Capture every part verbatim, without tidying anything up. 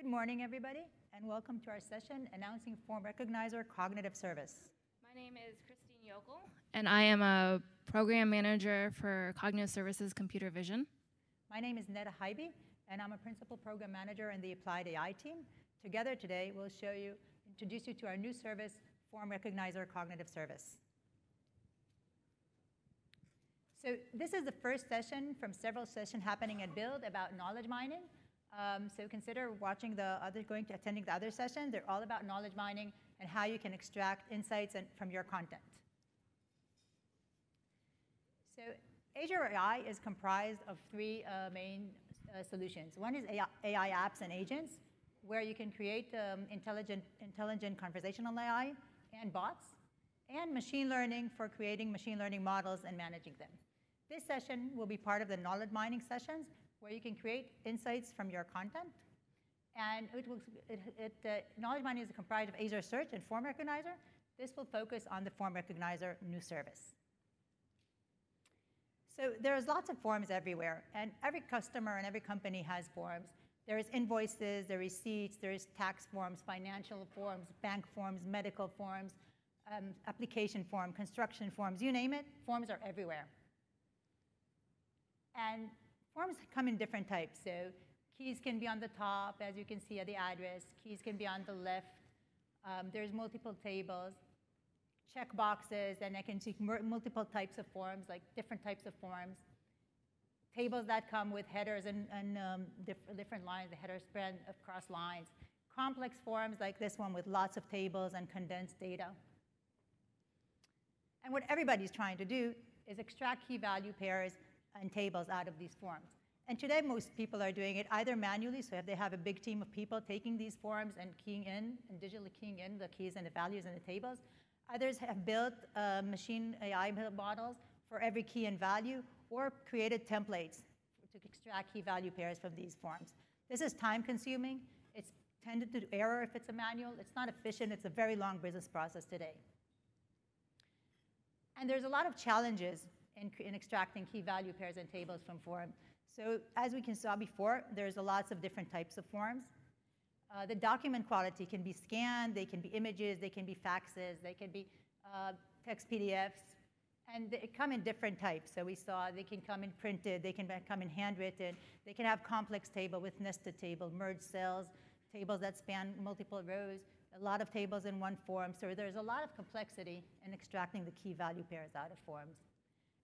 Good morning, everybody, and welcome to our session announcing Form Recognizer Cognitive Service. My name is Christine Yokel, and I am a program manager for Cognitive Services Computer Vision. My name is Netta Haiby, and I'm a principal program manager in the Applied A I team. Together today, we'll show you, introduce you to our new service, Form Recognizer Cognitive Service. So this is the first session from several sessions happening at Build about knowledge mining. Um, so consider watching the other, going to attending the other sessions. They're all about knowledge mining and how you can extract insights and, from your content. So Azure A I is comprised of three uh, main uh, solutions. One is A I, A I apps and agents, where you can create um, intelligent, intelligent conversational A I and bots, and machine learning for creating machine learning models and managing them. This session will be part of the knowledge mining sessions, where you can create insights from your content. And it will, it, it, uh, knowledge mining is comprised of Azure Search and Form Recognizer. This will focus on the Form Recognizer new service. So there's lots of forms everywhere, and every customer and every company has forms. There is invoices, there is receipts, there is tax forms, financial forms, bank forms, medical forms, um, application form, construction forms, you name it, forms are everywhere. And forms come in different types, so keys can be on the top, as you can see at the address. Keys can be on the left. Um, there's multiple tables, check boxes, and I can see multiple types of forms, like different types of forms. Tables that come with headers and, and um, diff different lines, the headers spread across lines. Complex forms like this one with lots of tables and condensed data. And what everybody's trying to do is extract key value pairs and tables out of these forms. And today, most people are doing it either manually, so if they have a big team of people taking these forms and keying in, and digitally keying in the keys and the values and the tables. Others have built uh, machine A I models for every key and value, or created templates to extract key value pairs from these forms. This is time-consuming. It's tended to error if it's a manual. It's not efficient. It's a very long business process today. And there's a lot of challenges In, in extracting key value pairs and tables from forms. So as we can saw before, there's a lots of different types of forms. Uh, the document quality can be scanned, they can be images, they can be faxes, they can be uh, text P D Fs, and they come in different types. So we saw they can come in printed, they can come in handwritten, they can have complex table with nested table, merged cells, tables that span multiple rows, a lot of tables in one form. So there's a lot of complexity in extracting the key value pairs out of forms.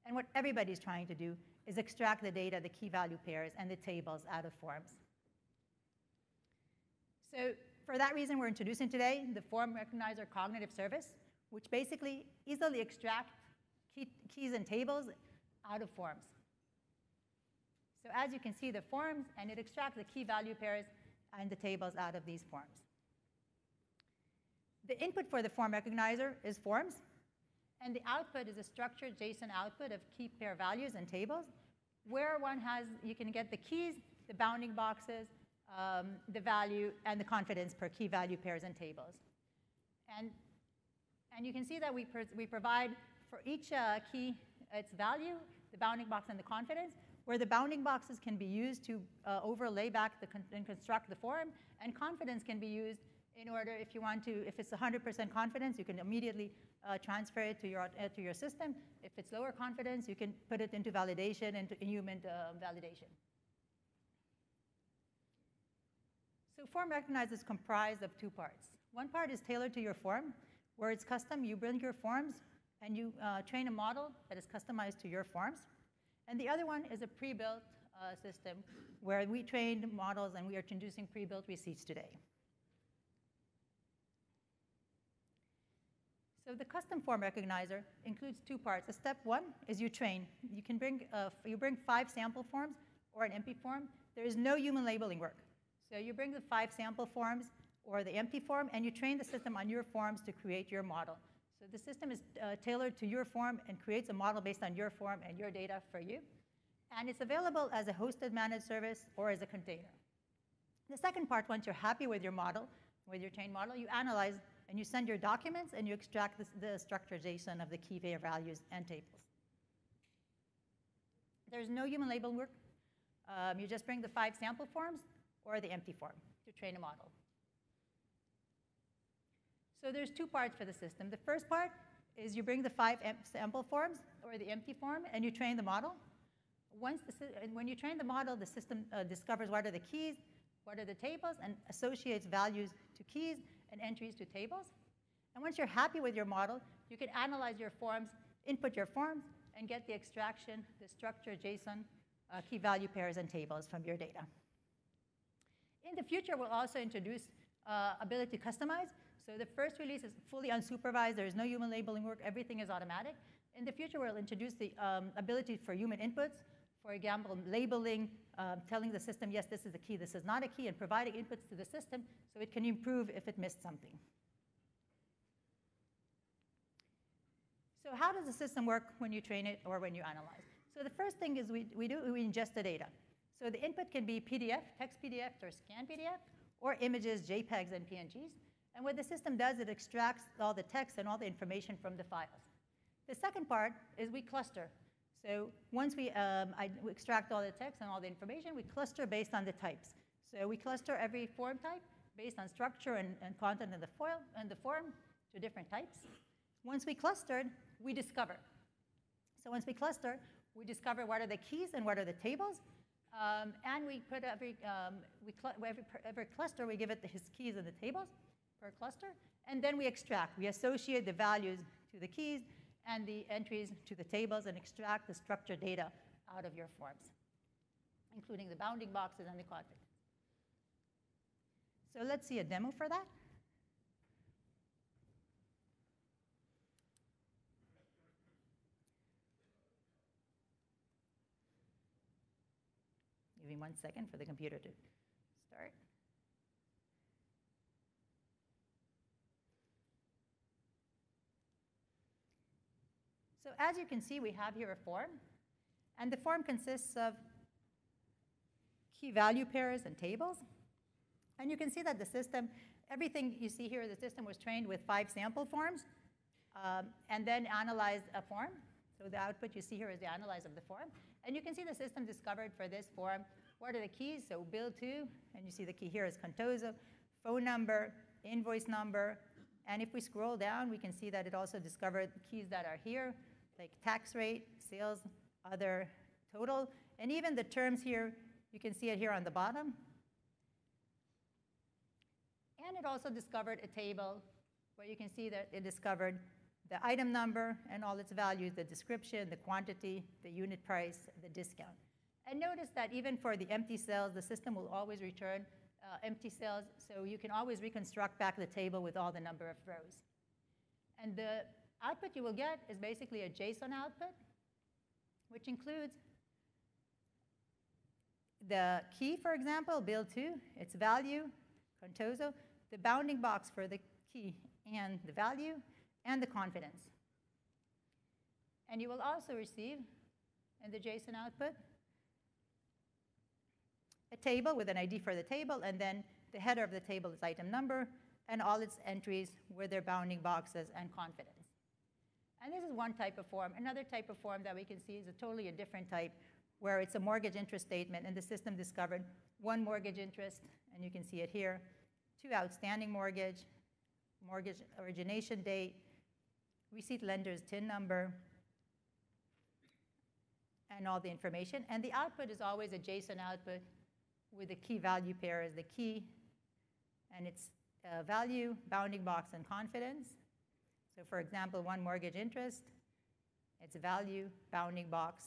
And what everybody's trying to do is extract the data, the key value pairs, and the tables out of forms. So for that reason, we're introducing today the Form Recognizer Cognitive Service, which basically easily extracts key, keys and tables out of forms. So as you can see, the forms, and it extracts the key value pairs and the tables out of these forms. The input for the Form Recognizer is forms. And the output is a structured JSON output of key pair values and tables, where one has, you can get the keys, the bounding boxes, um, the value, and the confidence per key value pairs and tables. And, and you can see that we, pr we provide for each uh, key its value, the bounding box, and the confidence, where the bounding boxes can be used to uh, overlay back the con and construct the form, and confidence can be used in order, if you want to, if it's one hundred percent confidence, you can immediately uh, transfer it to your, uh, to your system. If it's lower confidence, you can put it into validation, into human uh, validation. So Form Recognizer is comprised of two parts. One part is tailored to your form, where it's custom. You bring your forms, and you uh, train a model that is customized to your forms. And the other one is a pre-built uh, system, where we trained models, and we are introducing pre-built receipts today. So the custom form recognizer includes two parts. Step one is you train. You can bring, uh, you bring five sample forms or an empty form. There is no human labeling work. So you bring the five sample forms or the empty form, and you train the system on your forms to create your model. So the system is uh, tailored to your form and creates a model based on your form and your data for you. And it's available as a hosted managed service or as a container. The second part, once you're happy with your model, with your trained model, you analyze and you send your documents, and you extract the, the structured JSON of the key pair values and tables. There's no human label work. Um, you just bring the five sample forms or the empty form to train a model. So there's two parts for the system. The first part is you bring the five sample forms, or the empty form, and you train the model. Once the, and when you train the model, the system uh, discovers what are the keys, what are the tables, and associates values to keys and entries to tables. And once you're happy with your model, you can analyze your forms, input your forms, and get the extraction, the structure, JSON, uh, key value pairs, and tables from your data. In the future, we'll also introduce uh, ability to customize. So the first release is fully unsupervised. There is no human labeling work. Everything is automatic. In the future, we'll introduce the um, ability for human inputs, for example, labeling, um, telling the system, yes, this is a key, this is not a key, and providing inputs to the system so it can improve if it missed something. So how does the system work when you train it or when you analyze? So the first thing is we, we do, we ingest the data. So the input can be P D F, text P D F, or scan P D F, or images, JPEGs, and P N Gs. And what the system does, it extracts all the text and all the information from the files. The second part is we cluster. So once we, um, I, we extract all the text and all the information, we cluster based on the types. So we cluster every form type based on structure and, and content in the, foil, in the form to different types. Once we clustered, we discover. So once we cluster, we discover what are the keys and what are the tables. Um, and we put every, um, we cl every, every cluster, we give it his keys and the tables per cluster. And then we extract. We associate the values to the keys and the entries to the tables and extract the structured data out of your forms, including the bounding boxes and the quadrants. So let's see a demo for that. Give me one second for the computer to start. So as you can see, we have here a form. And the form consists of key value pairs and tables. And you can see that the system, everything you see here, the system was trained with five sample forms um, and then analyzed a form. So the output you see here is the analyze of the form. And you can see the system discovered for this form, what are the keys? So bill to, and you see the key here is Contoso, phone number, invoice number. And if we scroll down, we can see that it also discovered keys that are here, like tax rate, sales, other, total, and even the terms here, you can see it here on the bottom. And it also discovered a table where you can see that it discovered the item number and all its values, the description, the quantity, the unit price, the discount. And notice that even for the empty cells, the system will always return uh, empty cells, so you can always reconstruct back the table with all the number of rows. And the output you will get is basically a JSON output, which includes the key, for example, bill to, its value, Contoso, the bounding box for the key and the value, and the confidence. And you will also receive, in the JSON output, a table with an I D for the table, and then the header of the table is item number, and all its entries with their bounding boxes and confidence. And this is one type of form. Another type of form that we can see is a totally a different type, where it's a mortgage interest statement, and the system discovered one mortgage interest, and you can see it here, two outstanding mortgage, mortgage origination date, receipt lender's T I N number, and all the information. And the output is always a JSON output with the key value pair as the key, and its uh, value, bounding box, and confidence. So for example, one mortgage interest, its value, bounding box,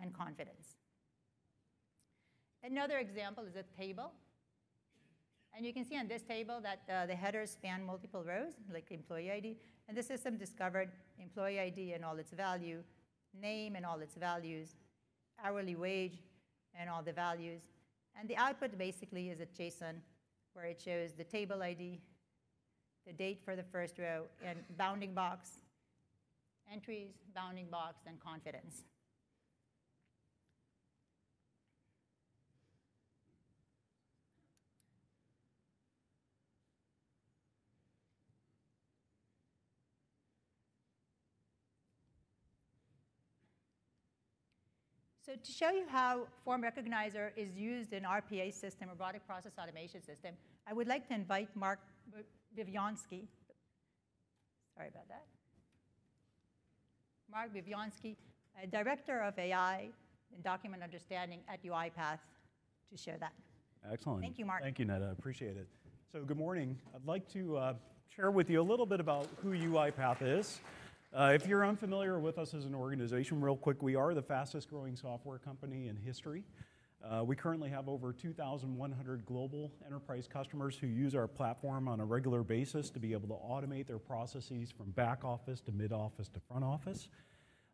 and confidence. Another example is a table. And you can see on this table that uh, the headers span multiple rows, like employee I D. And the system discovered employee I D and all its value, name and all its values, hourly wage and all the values. And the output basically is a JSON where it shows the table I D, the date for the first row, and bounding box, entries, bounding box, and confidence. So to show you how Form Recognizer is used in R P A system, robotic process automation system, I would like to invite Mark Vivianski. Sorry about that. Mark Vivianski, a Director of A I and Document Understanding at UiPath, to share that. Excellent. Thank you, Mark. Thank you, Netta. I appreciate it. So good morning. I'd like to uh, share with you a little bit about who UiPath is. Uh, if you're unfamiliar with us as an organization, real quick, we are the fastest growing software company in history. Uh, we currently have over two thousand one hundred global enterprise customers who use our platform on a regular basis to be able to automate their processes from back office to mid office to front office.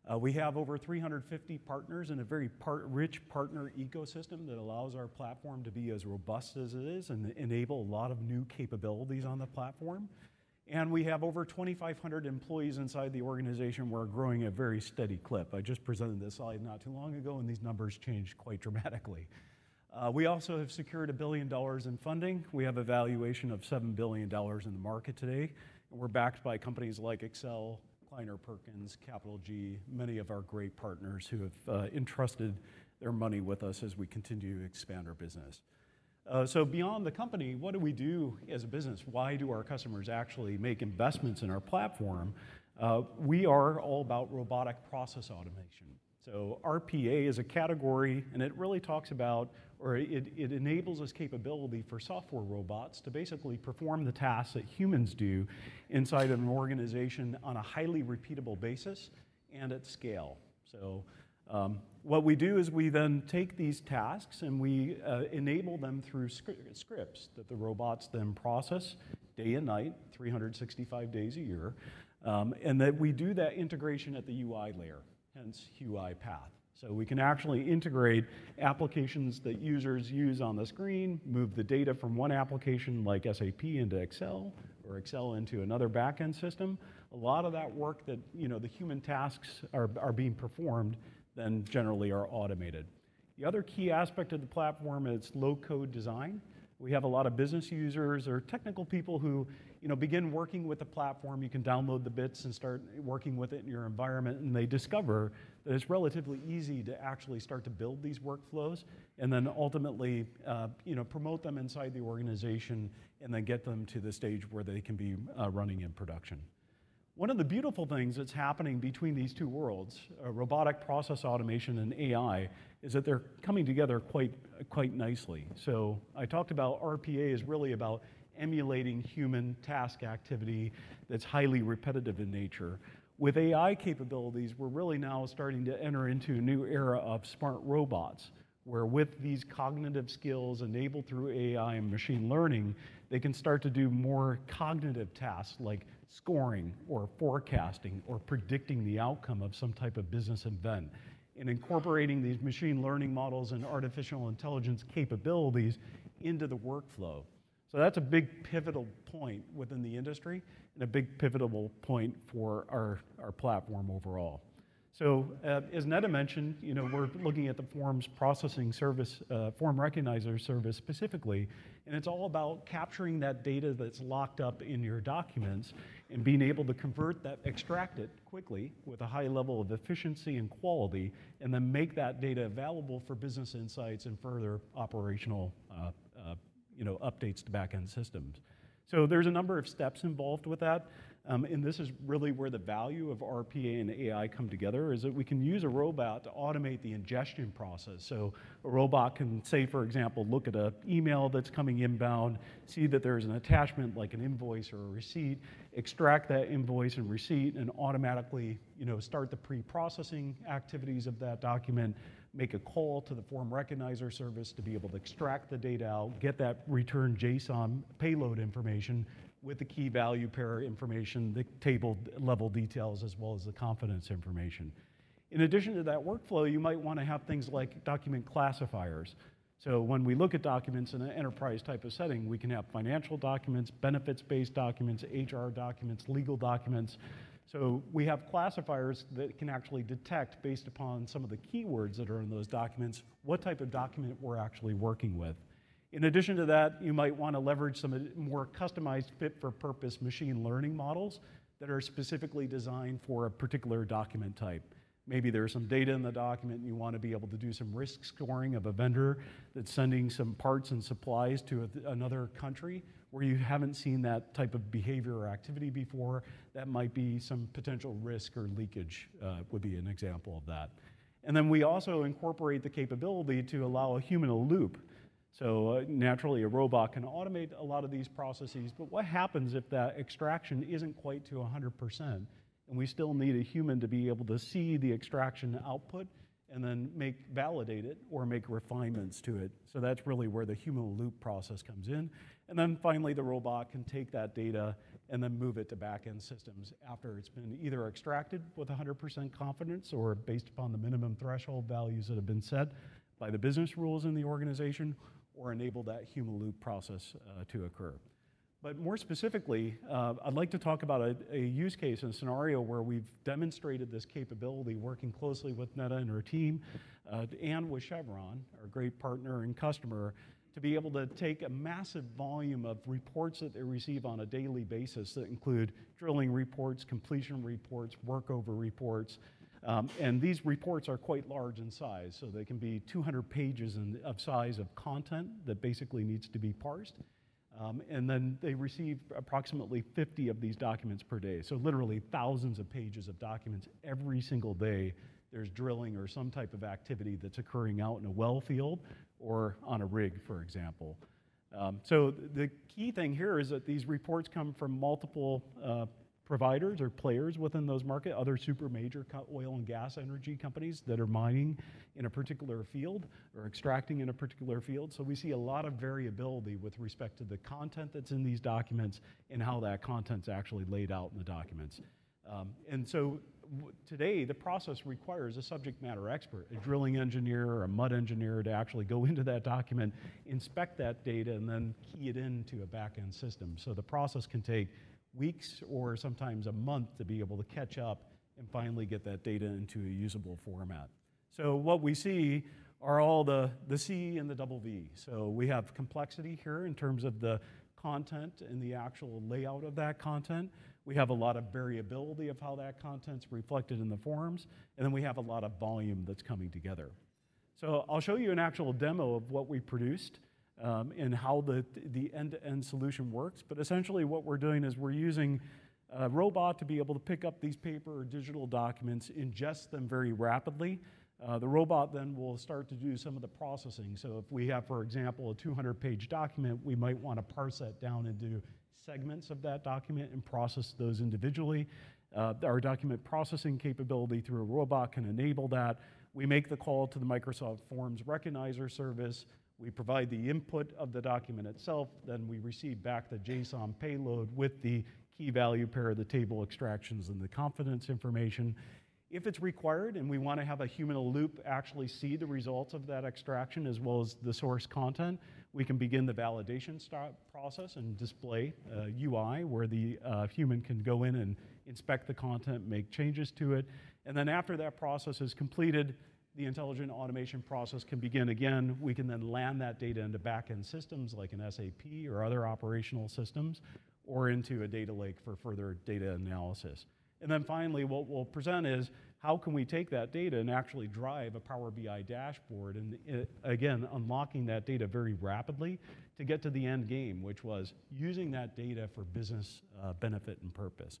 Uh, we have over three hundred fifty partners in a very part, rich partner ecosystem that allows our platform to be as robust as it is and enable a lot of new capabilities on the platform. And we have over twenty-five hundred employees inside the organization. We're growing at a very steady clip. I just presented this slide not too long ago, and these numbers changed quite dramatically. Uh, we also have secured a billion dollars in funding. We have a valuation of seven billion dollars in the market today, and we're backed by companies like Excel, Kleiner Perkins, Capital G, many of our great partners who have uh, entrusted their money with us as we continue to expand our business. Uh, so beyond the company, what do we do as a business? Why do our customers actually make investments in our platform? Uh, we are all about robotic process automation. So R P A is a category, and it really talks about, or it, it enables us capability for software robots to basically perform the tasks that humans do inside an organization on a highly repeatable basis and at scale. So um, what we do is we then take these tasks and we uh, enable them through script, scripts that the robots then process day and night, three hundred sixty-five days a year, um, and that we do that integration at the U I layer, hence UiPath. So we can actually integrate applications that users use on the screen, move the data from one application like S A P into Excel, or Excel into another backend system. A lot of that work that, you know, the human tasks are, are being performed then generally are automated. The other key aspect of the platform is low-code design. We have a lot of business users or technical people who, you know, begin working with the platform. You can download the bits and start working with it in your environment, and they discover that it's relatively easy to actually start to build these workflows and then ultimately, uh, you know, promote them inside the organization and then get them to the stage where they can be uh, running in production. One of the beautiful things that's happening between these two worlds, uh, robotic process automation and A I, is that they're coming together quite, quite nicely. So I talked about R P A is really about emulating human task activity that's highly repetitive in nature. With A I capabilities, we're really now starting to enter into a new era of smart robots, where with these cognitive skills enabled through A I and machine learning, they can start to do more cognitive tasks like scoring or forecasting or predicting the outcome of some type of business event. And incorporating these machine learning models and artificial intelligence capabilities into the workflow. So that's a big pivotal point within the industry and a big pivotal point for our, our platform overall. So uh, as Netta mentioned, you know, we're looking at the forms processing service, uh, form recognizer service specifically, and it's all about capturing that data that's locked up in your documents and being able to convert that, extract it quickly with a high level of efficiency and quality, and then make that data available for business insights and further operational uh, uh, you know, updates to back-end systems. So there's a number of steps involved with that, um, and this is really where the value of R P A and A I come together, is that we can use a robot to automate the ingestion process. So a robot can, say, for example, look at an email that's coming inbound, see that there's an attachment like an invoice or a receipt, extract that invoice and receipt, and automatically, you know, start the pre-processing activities of that document, make a call to the form recognizer service to be able to extract the data out, get that return JSON payload information with the key value pair information, the table level details, as well as the confidence information. In addition to that workflow, you might want to have things like document classifiers. So when we look at documents in an enterprise type of setting, we can have financial documents, benefits-based documents, H R documents, legal documents. So we have classifiers that can actually detect, based upon some of the keywords that are in those documents, what type of document we're actually working with. In addition to that, you might want to leverage some more customized fit-for-purpose machine learning models that are specifically designed for a particular document type. Maybe there's some data in the document and you want to be able to do some risk scoring of a vendor that's sending some parts and supplies to a, another country where you haven't seen that type of behavior or activity before. That might be some potential risk or leakage uh, would be an example of that. And then we also incorporate the capability to allow a human to loop. So uh, naturally, a robot can automate a lot of these processes, but what happens if that extraction isn't quite to one hundred percent? And we still need a human to be able to see the extraction output and then make validate it or make refinements to it. So that's really where the human loop process comes in. And then finally, the robot can take that data and then move it to back-end systems after it's been either extracted with one hundred percent confidence or based upon the minimum threshold values that have been set by the business rules in the organization, or enable that human loop process uh, to occur. But more specifically, uh, I'd like to talk about a, a use case and scenario where we've demonstrated this capability working closely with Netta and her team uh, and with Chevron, our great partner and customer, to be able to take a massive volume of reports that they receive on a daily basis that include drilling reports, completion reports, workover reports. Um, and these reports are quite large in size, so they can be two hundred pages in, of size of content that basically needs to be parsed. Um, and then they receive approximately fifty of these documents per day. So literally thousands of pages of documents every single day. There's drilling or some type of activity that's occurring out in a well field or on a rig, for example. Um, so the key thing here is that these reports come from multiple uh, providers or players within those markets, other super major oil and gas energy companies that are mining in a particular field or extracting in a particular field. So we see a lot of variability with respect to the content that's in these documents and how that content's actually laid out in the documents. Um, and so w today, the process requires a subject matter expert, a drilling engineer or a mud engineer, to actually go into that document, inspect that data, and then key it into a back-end system. So the process can take weeks or sometimes a month to be able to catch up and finally get that data into a usable format. So what we see are all the, the C and the double V. So we have complexity here in terms of the content and the actual layout of that content. We have a lot of variability of how that content's reflected in the forms, and then we have a lot of volume that's coming together. So I'll show you an actual demo of what we produced Um, and how the the end-to-end solution works. But essentially what we're doing is we're using a robot to be able to pick up these paper or digital documents, ingest them very rapidly. Uh, the robot then will start to do some of the processing. So if we have, for example, a two hundred page document, we might want to parse that down into segments of that document and process those individually. Uh, our document processing capability through a robot can enable that. We make the call to the Microsoft Forms Recognizer service. We provide the input of the document itself, then we receive back the JSON payload with the key value pair, the table extractions, and the confidence information. If it's required and we want to have a human loop actually see the results of that extraction as well as the source content, we can begin the validation start process and display uh, U I where the uh, human can go in and inspect the content, make changes to it. And then after that process is completed, the intelligent automation process can begin again. We can then land that data into back-end systems like an S A P or other operational systems, or into a data lake for further data analysis. And then finally, what we'll present is how can we take that data and actually drive a Power B I dashboard, and it, again, unlocking that data very rapidly to get to the end game, which was using that data for business uh, benefit and purpose.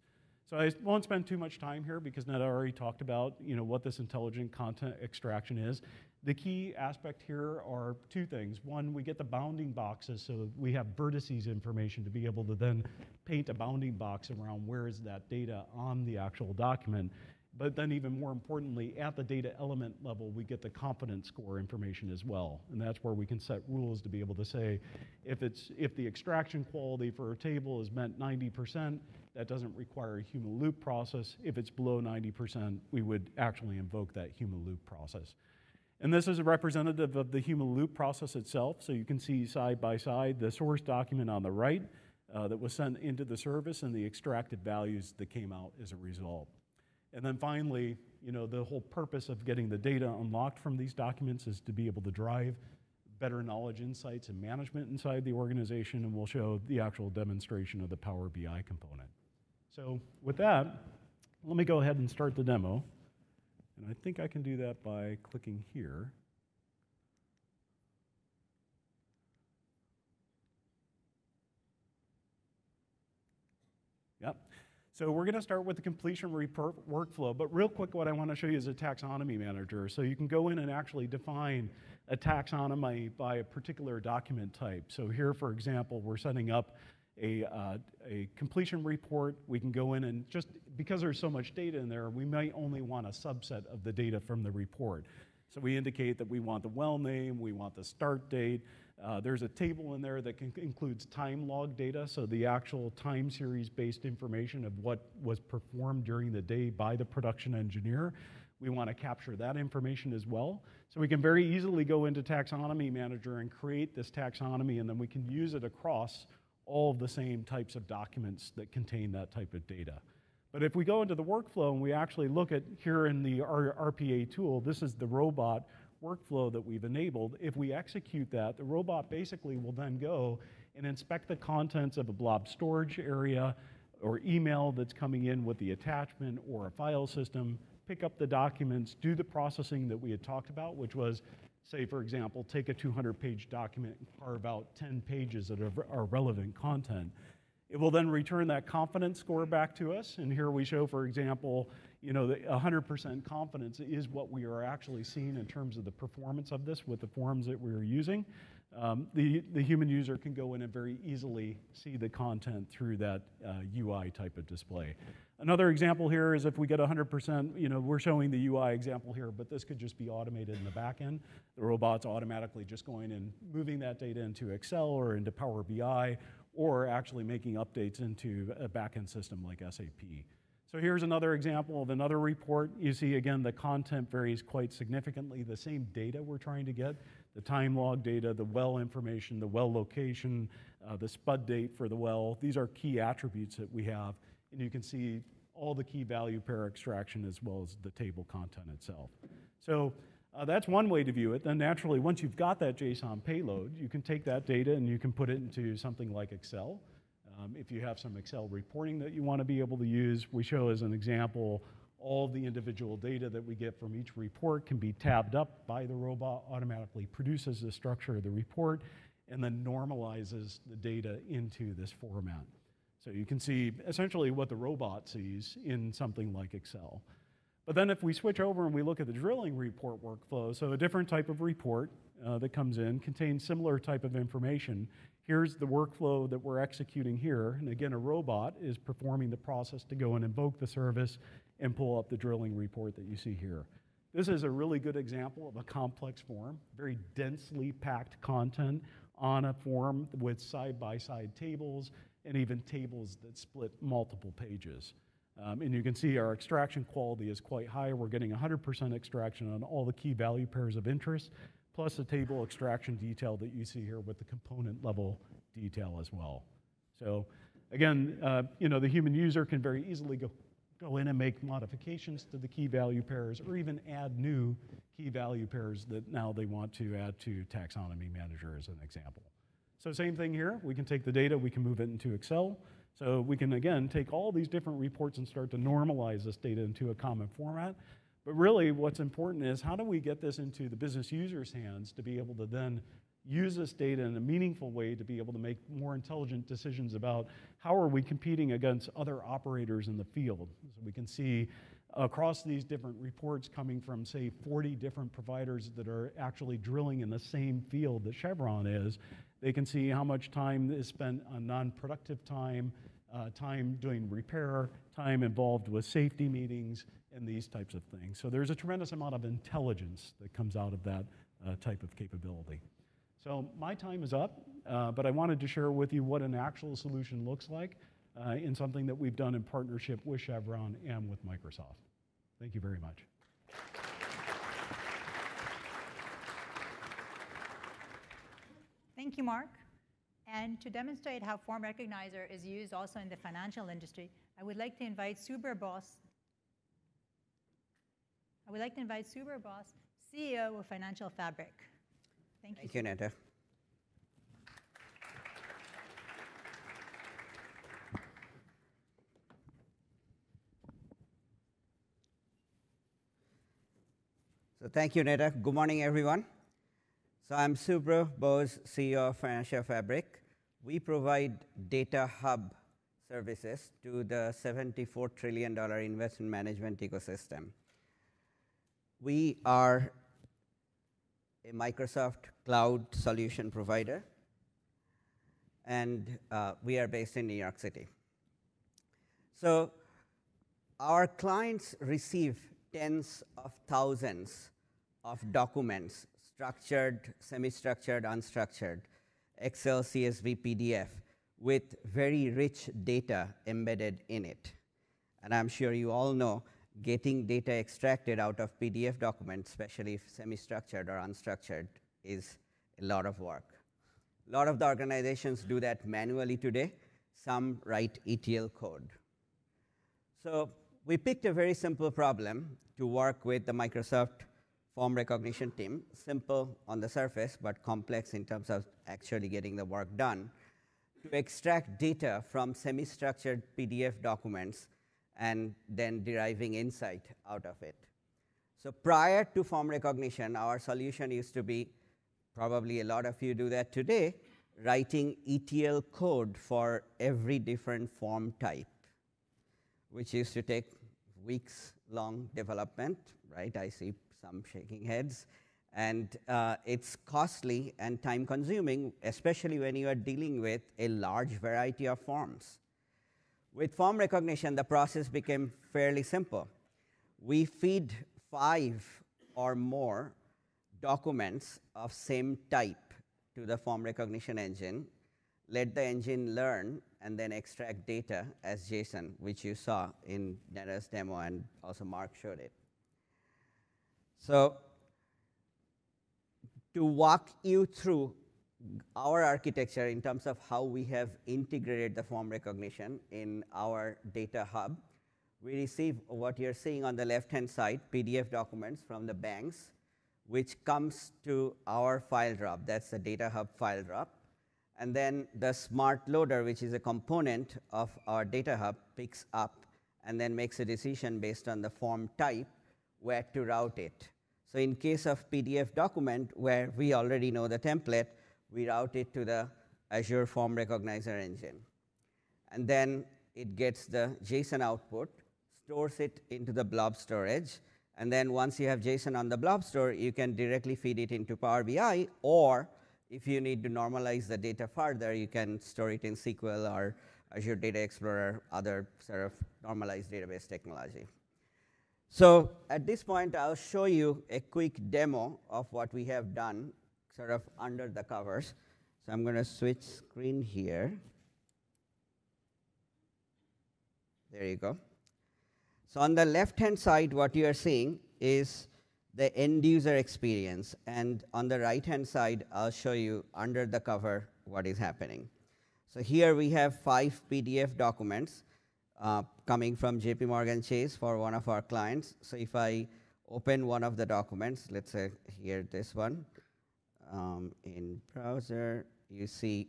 So I won't spend too much time here because Netta already talked about, you know, what this intelligent content extraction is. The key aspect here are two things. One, we get the bounding boxes, so we have vertices information to be able to then paint a bounding box around where is that data on the actual document. But then even more importantly, at the data element level, we get the confidence score information as well. And that's where we can set rules to be able to say, if, it's, if the extraction quality for a table is met ninety percent, that doesn't require a human loop process. If it's below ninety percent, we would actually invoke that human loop process. And this is a representative of the human loop process itself. So you can see side by side the source document on the right uh, that was sent into the service and the extracted values that came out as a result. And then finally, you know, the whole purpose of getting the data unlocked from these documents is to be able to drive better knowledge insights and management inside the organization, and we'll show the actual demonstration of the Power B I component. So with that, let me go ahead and start the demo. And I think I can do that by clicking here. Yep. So we're going to start with the completion report workflow, but real quick what I want to show you is a taxonomy manager. So you can go in and actually define a taxonomy by a particular document type. So here, for example, we're setting up a, uh, a completion report. We can go in and just, because there's so much data in there, we might only want a subset of the data from the report. So we indicate that we want the well name, we want the start date. Uh, there's a table in there that can, includes time log data, so the actual time series-based information of what was performed during the day by the production engineer. We want to capture that information as well. So we can very easily go into Taxonomy Manager and create this taxonomy, and then we can use it across all of the same types of documents that contain that type of data. But if we go into the workflow and we actually look at here in the R P A tool, this is the robot workflow that we've enabled. If we execute that, the robot basically will then go and inspect the contents of a blob storage area or email that's coming in with the attachment or a file system, pick up the documents, do the processing that we had talked about, which was, say, for example, take a two hundred page document and carve out ten pages that are relevant content. It will then return that confidence score back to us, and here we show, for example, you know, the one hundred percent confidence is what we are actually seeing in terms of the performance of this with the forms that we are using. Um, the, the human user can go in and very easily see the content through that uh, U I type of display. Another example here is if we get one hundred percent, you know, we're showing the U I example here, but this could just be automated in the back end. The robot's automatically just going and moving that data into Excel or into Power B I, or actually making updates into a back-end system like S A P. So here's another example of another report. You see, again, the content varies quite significantly. The same data we're trying to get, the time log data, the well information, the well location, uh, the spud date for the well, these are key attributes that we have. And you can see all the key value pair extraction as well as the table content itself. So Uh, that's one way to view it. Then naturally, once you've got that JSON payload, you can take that data and you can put it into something like Excel. Um, if you have some Excel reporting that you want to be able to use, we show as an example all the individual data that we get from each report can be tabbed up by the robot, automatically produces the structure of the report, and then normalizes the data into this format. So you can see essentially what the robot sees in something like Excel. But then if we switch over and we look at the drilling report workflow, so a different type of report uh, that comes in contains similar type of information. Here's the workflow that we're executing here. And again, a robot is performing the process to go and invoke the service and pull up the drilling report that you see here. This is a really good example of a complex form, very densely packed content on a form with side-by-side tables and even tables that split multiple pages. Um, and you can see our extraction quality is quite high. We're getting one hundred percent extraction on all the key value pairs of interest, plus the table extraction detail that you see here with the component level detail as well. So again, uh, you know, the human user can very easily go, go in and make modifications to the key value pairs or even add new key value pairs that now they want to add to Taxonomy Manager as an example. So same thing here. We can take the data, we can move it into Excel. So we can, again, take all these different reports and start to normalize this data into a common format. But really what's important is how do we get this into the business user's hands to be able to then use this data in a meaningful way to be able to make more intelligent decisions about how are we competing against other operators in the field. So we can see across these different reports coming from, say, forty different providers that are actually drilling in the same field that Chevron is. They can see how much time is spent on non-productive time, uh, time doing repair, time involved with safety meetings, and these types of things. So there's a tremendous amount of intelligence that comes out of that uh, type of capability. So my time is up, uh, but I wanted to share with you what an actual solution looks like uh, in something that we've done in partnership with Chevron and with Microsoft. Thank you very much. Thank you, Mark. And to demonstrate how Form Recognizer is used also in the financial industry, I would like to invite Superboss. I would like to invite Superboss, C E O of Financial Fabric. Thank you. Thank you, Netta. So thank you, Netta. Good morning, everyone. So I'm Subra Bose, C E O of Financial Fabric. We provide data hub services to the seventy-four trillion dollar investment management ecosystem. We are a Microsoft cloud solution provider, and uh, we are based in New York City. So our clients receive tens of thousands of documents, structured, semi-structured, unstructured, Excel, C S V, P D F, with very rich data embedded in it. And I'm sure you all know getting data extracted out of P D F documents, especially if semi-structured or unstructured, is a lot of work. A lot of the organizations do that manually today. Some write E T L code. So we picked a very simple problem to work with the Microsoft form recognition team. Simple on the surface, but complex in terms of actually getting the work done, to extract data from semi-structured P D F documents and then deriving insight out of it. So prior to form recognition, our solution used to be, probably a lot of you do that today, writing E T L code for every different form type, which used to take weeks-long development, right? I see some shaking heads. And uh, it's costly and time-consuming, especially when you are dealing with a large variety of forms. With form recognition, the process became fairly simple. We feed five or more documents of same type to the form recognition engine, let the engine learn, and then extract data as JSON, which you saw in Netta's demo, and also Mark showed it. So to walk you through our architecture in terms of how we have integrated the form recognition in our data hub, we receive what you're seeing on the left-hand side, P D F documents from the banks, which comes to our file drop. That's the data hub file drop. And then the smart loader, which is a component of our data hub, picks up and then makes a decision based on the form type where to route it. So in case of P D F document, where we already know the template, we route it to the Azure Form Recognizer engine. And then it gets the JSON output, stores it into the blob storage, and then once you have JSON on the blob store, you can directly feed it into Power B I, or if you need to normalize the data further, you can store it in S Q L or Azure Data Explorer, other sort of normalized database technology. So at this point, I'll show you a quick demo of what we have done sort of under the covers. So I'm going to switch screen here. There you go. So on the left-hand side, what you are seeing is the end-user experience. And on the right-hand side, I'll show you under the cover what is happening. So here we have five P D F documents uh, coming from JPMorgan Chase for one of our clients. So if I open one of the documents, let's say here this one, um, in browser, you see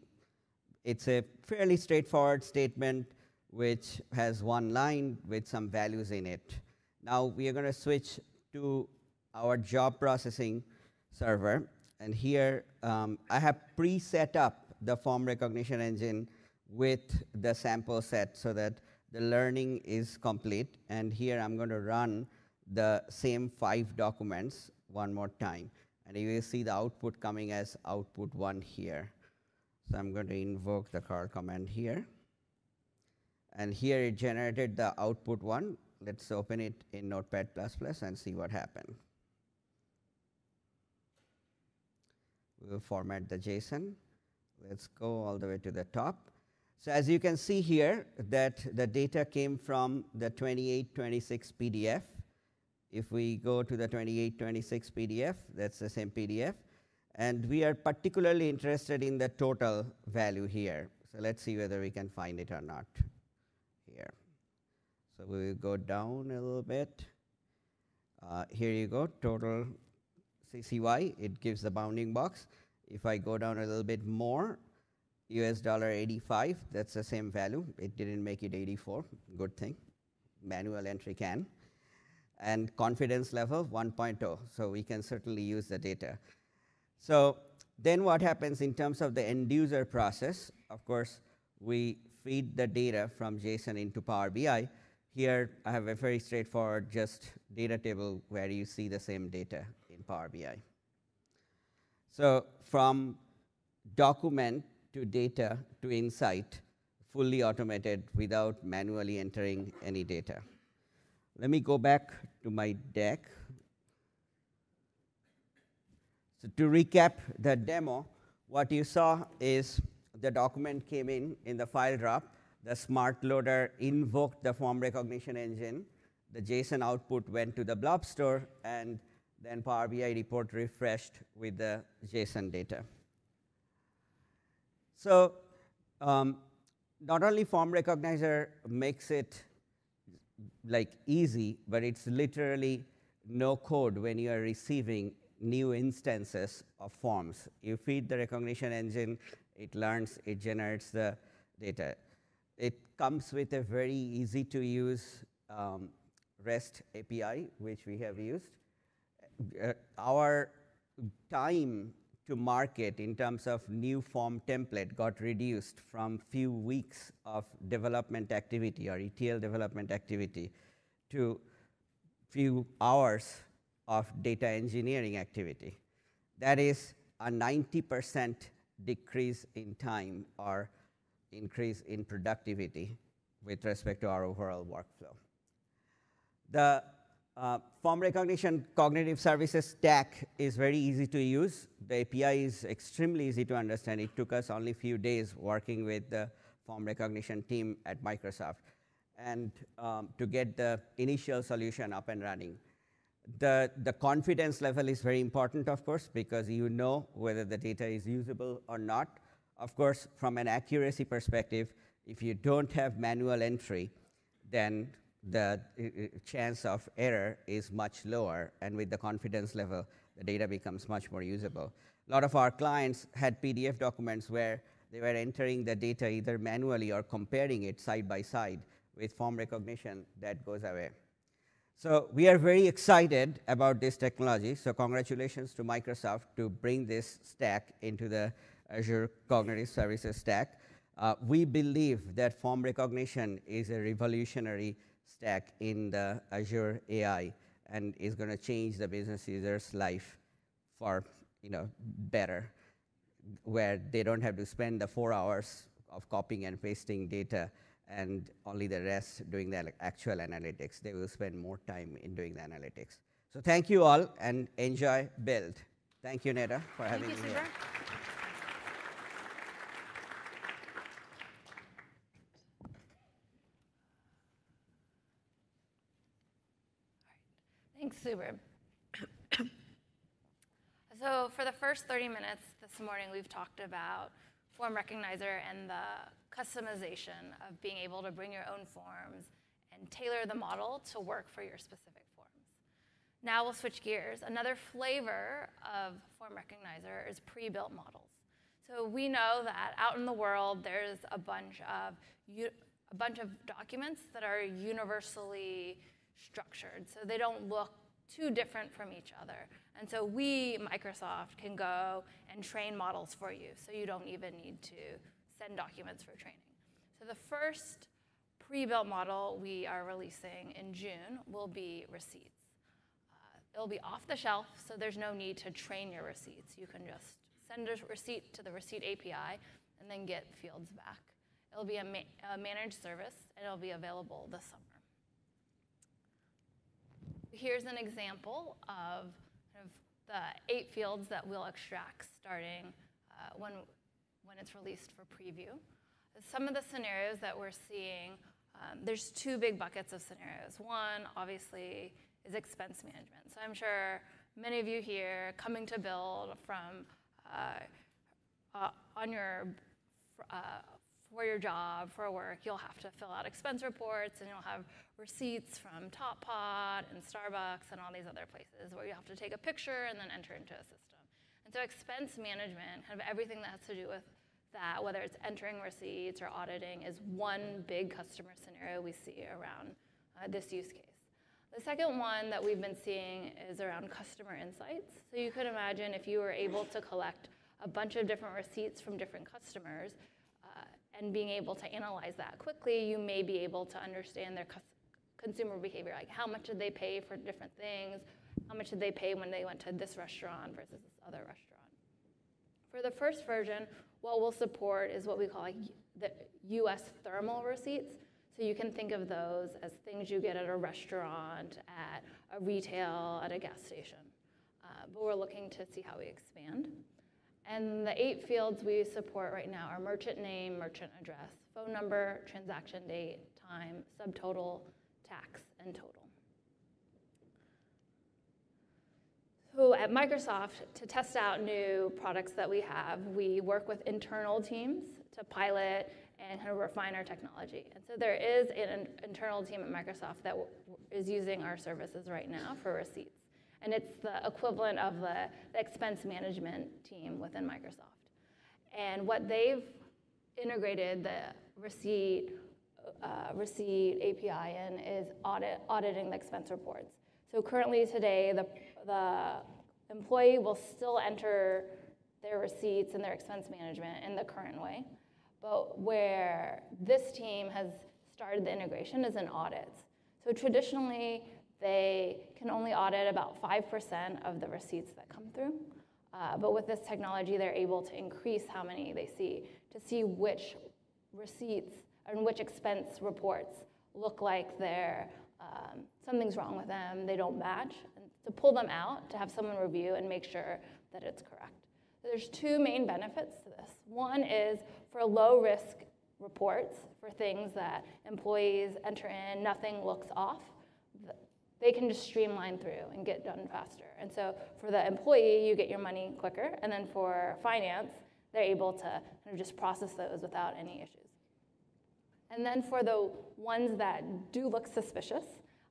it's a fairly straightforward statement which has one line with some values in it. Now we are going to switch to our job processing server. And here, um, I have pre-set up the form recognition engine with the sample set so that the learning is complete. And here, I'm going to run the same five documents one more time. And you will see the output coming as output one here. So I'm going to invoke the curl command here. And here, it generated the output one. Let's open it in Notepad plus plus and see what happened. We'll format the JSON. Let's go all the way to the top. So as you can see here, that the data came from the twenty-eight twenty-six P D F. If we go to the twenty-eight twenty-six P D F, that's the same P D F. And we are particularly interested in the total value here. So let's see whether we can find it or not here. So we will go down a little bit. Uh, here you go, total C C Y, it gives the bounding box. If I go down a little bit more, U S dollar eighty-five, that's the same value. It didn't make it eighty-four, good thing. Manual entry can. and confidence level one point oh. So we can certainly use the data. So then what happens in terms of the end user process? Of course, we feed the data from JSON into Power B I. Here, I have a very straightforward just data table where you see the same data in Power B I. So from document to data to insight, fully automated without manually entering any data. Let me go back to my deck. So to recap the demo, what you saw is the document came in in the file drop. The smart loader invoked the form recognition engine. The JSON output went to the blob store, and then Power B I report refreshed with the JSON data. So um, not only Form Recognizer makes it like easy, but it's literally no code when you are receiving new instances of forms. You feed the recognition engine, it learns, it generates the data. It comes with a very easy to use um, REST A P I, which we have used. Uh, our time to market in terms of new form template got reduced from few weeks of development activity or E T L development activity to few hours of data engineering activity. That is a ninety percent decrease in time or increase in productivity with respect to our overall workflow. The uh, form recognition cognitive services stack is very easy to use. The A P I is extremely easy to understand. It took us only a few days working with the form recognition team at Microsoft and um, to get the initial solution up and running. The, the confidence level is very important, of course, because you know whether the data is usable or not. Of course, from an accuracy perspective, if you don't have manual entry, then the uh, chance of error is much lower, and with the confidence level, the data becomes much more usable. A lot of our clients had P D F documents where they were entering the data either manually or comparing it side by side. With form recognition, that goes away. So we are very excited about this technology. So congratulations to Microsoft to bring this stack into the Azure Cognitive Services stack. Uh, we believe that form recognition is a revolutionary stack in the Azure A I and is going to change the business user's life for, you know, better, where they don't have to spend the four hours of copying and pasting data and only the rest doing the actual analytics. They will spend more time in doing the analytics. So thank you all, and enjoy Build. Thank you, Netta, for having me here. Thanks, Subra. So for the first thirty minutes this morning, we've talked about Form Recognizer and the customization of being able to bring your own forms and tailor the model to work for your specific forms. Now we'll switch gears. Another flavor of Form Recognizer is pre-built models. So we know that out in the world, there's a bunch of, a bunch of documents that are universally structured, so they don't look too different from each other. And so we, Microsoft, can go and train models for you, so you don't even need to send documents for training. So the first pre-built model we are releasing in June will be receipts. Uh, it'll be off the shelf, so there's no need to train your receipts. You can just send a receipt to the receipt A P I and then get fields back. It'll be a, ma a managed service, and it'll be available this summer. Here's an example of, of the eight fields that we'll extract starting uh, when, when it's released for preview. Some of the scenarios that we're seeing, um, there's two big buckets of scenarios. One, obviously, is expense management. So I'm sure many of you here coming to Build from uh, uh, on your, uh, for your job, for work, you'll have to fill out expense reports, and you'll have receipts from Top Pot and Starbucks and all these other places where you have to take a picture and then enter into a system. And so expense management, kind of everything that has to do with that, whether it's entering receipts or auditing, is one big customer scenario we see around uh, this use case. The second one that we've been seeing is around customer insights. So you could imagine if you were able to collect a bunch of different receipts from different customers uh, and being able to analyze that quickly, you may be able to understand their consumer behavior, like how much did they pay for different things, how much did they pay when they went to this restaurant versus this other restaurant. For the first version, what we'll support is what we call like the U S thermal receipts. So you can think of those as things you get at a restaurant, at a retail, at a gas station. Uh, but we're looking to see how we expand. And the eight fields we support right now are merchant name, merchant address, phone number, transaction date, time, subtotal, tax, and total. So at Microsoft, to test out new products that we have, we work with internal teams to pilot and kind of refine our technology. And so there is an internal team at Microsoft that is using our services right now for receipts. And it's the equivalent of the, the expense management team within Microsoft. And what they've integrated the receipt, uh, receipt A P I in is audit, auditing the expense reports. So currently today, the, the employee will still enter their receipts and their expense management in the current way. But where this team has started the integration is in audits. So traditionally, they can only audit about five percent of the receipts that come through. Uh, but with this technology, they're able to increase how many they see to see which receipts and which expense reports look like they're, um, something's wrong with them, they don't match, and to pull them out, to have someone review and make sure that it's correct. There's two main benefits to this. One is for low-risk reports, for things that employees enter in, nothing looks off, they can just streamline through and get done faster. And so for the employee, you get your money quicker, and then for finance, they're able to kind of just process those without any issues. And then for the ones that do look suspicious,